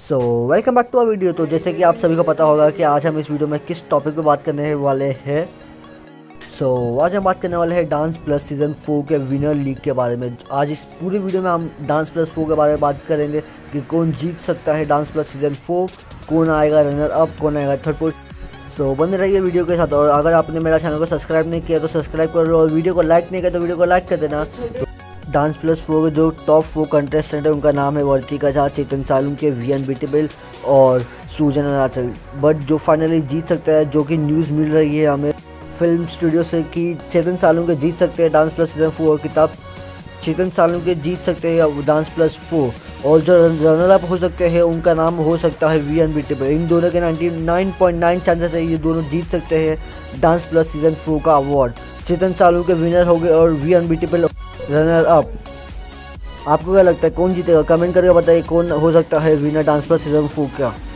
So welcome back to our video. तो जैसे कि आप सभी को पता होगा कि आज हम इस वीडियो में किस टॉपिक पे बात करने वाले हैं। सो आज हम बात करने वाले हैं डांस प्लस सीज़न 4 के विनर लीग के बारे में। आज इस पूरे वीडियो में हम डांस प्लस 4 के बारे में बात करेंगे कि कौन जीत सकता है डांस प्लस सीज़न 4, कौन आएगा रनर अप, कौन आएगा थर्ड पोस्ट। सो बने रहिए वीडियो के साथ। और अगर आपने मेरा चैनल को सब्सक्राइब नहीं किया तो सब्सक्राइब कर लो, और वीडियो को लाइक नहीं किया तो वीडियो को लाइक कर देना। डांस प्लस 4 के जो टॉप 4 कंटेस्टेंट है उनका नाम है वर्तिका झा, चेतन सालुंके, वी अनबीटेबल और सुजन अराचल। बट जो फाइनली जीत सकता है, जो कि न्यूज़ मिल रही है हमें फिल्म स्टूडियो से कि चेतन सालुंके जीत सकते हैं डांस प्लस सीजन 4 और किताब, चेतन सालुंके जीत सकते हैं डांस प्लस 4, और जो रनर अप हो सकते हैं उनका नाम हो सकता है वी अनबीटेबल। इन दोनों के 99.9 चांसेस है ये दोनों जीत सकते हैं डांस प्लस सीजन 4 का अवार्ड। चेतन सालुंके विनर हो गए और वी अनबीटेबल रनर अप। आपको क्या लगता है कौन जीतेगा? कमेंट करके बताइए कौन हो सकता है विनर डांस प्लस सीजन 4 का।